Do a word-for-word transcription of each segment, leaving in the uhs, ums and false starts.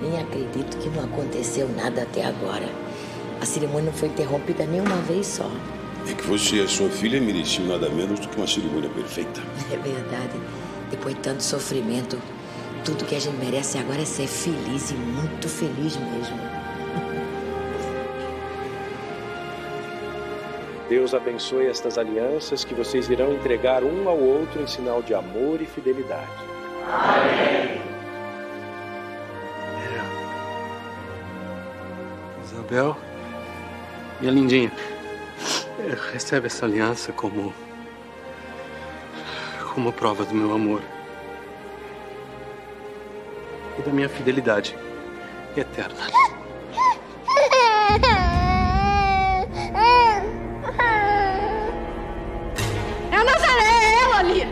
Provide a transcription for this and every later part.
Nem acredito que não aconteceu nada até agora. A cerimônia não foi interrompida nenhuma vez só. É que você e a sua filha mereciam nada menos do que uma cerimônia perfeita. É verdade. Depois de tanto sofrimento, tudo que a gente merece agora é ser feliz e muito feliz mesmo. Deus abençoe estas alianças que vocês irão entregar um ao outro em sinal de amor e fidelidade. Amém. Isabel, minha lindinha, recebe essa aliança como, como prova do meu amor e da minha fidelidade eterna. É a Nazaré, é ela ali!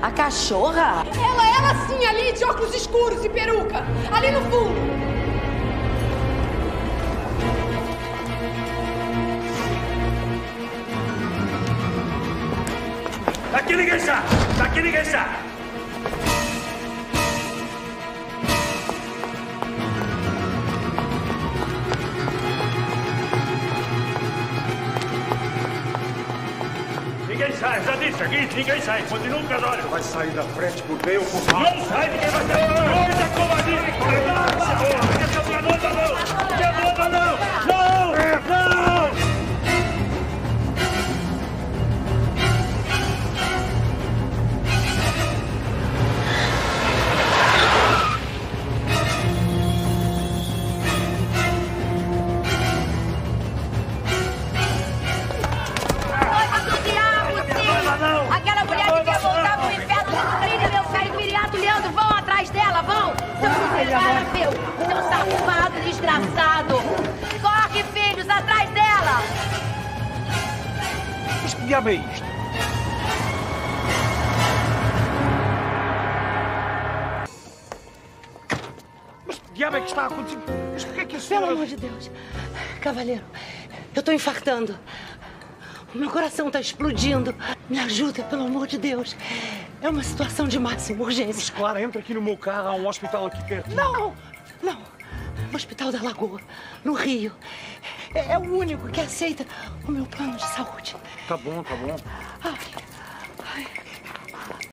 A cachorra? Ela, ela sim, ali, de óculos escuros e peruca, ali no fundo! Daqui ninguém sai! Daqui ninguém sai! Ninguém sai, já disse aqui, ninguém sai. Continua o casório. Vai sair da frente por bem ou por mal? Não sai, ninguém vai sair. Coisa covardia! Não, não, não, não, não, não, não, não! Desgraçado! Corre, filhos, atrás dela! Mas que diabo é isto? Mas que diabo é que está acontecendo? Mas por que é que a senhora... Pelo amor de Deus! Cavaleiro, eu estou infartando. O meu coração está explodindo. Me ajuda, pelo amor de Deus. É uma situação de máxima urgência. Mas, Clara, entra aqui no meu carro. Há um hospital aqui perto. Não! Não! O Hospital da Lagoa, no Rio. É, é o único que aceita o meu plano de saúde. Tá bom, tá bom.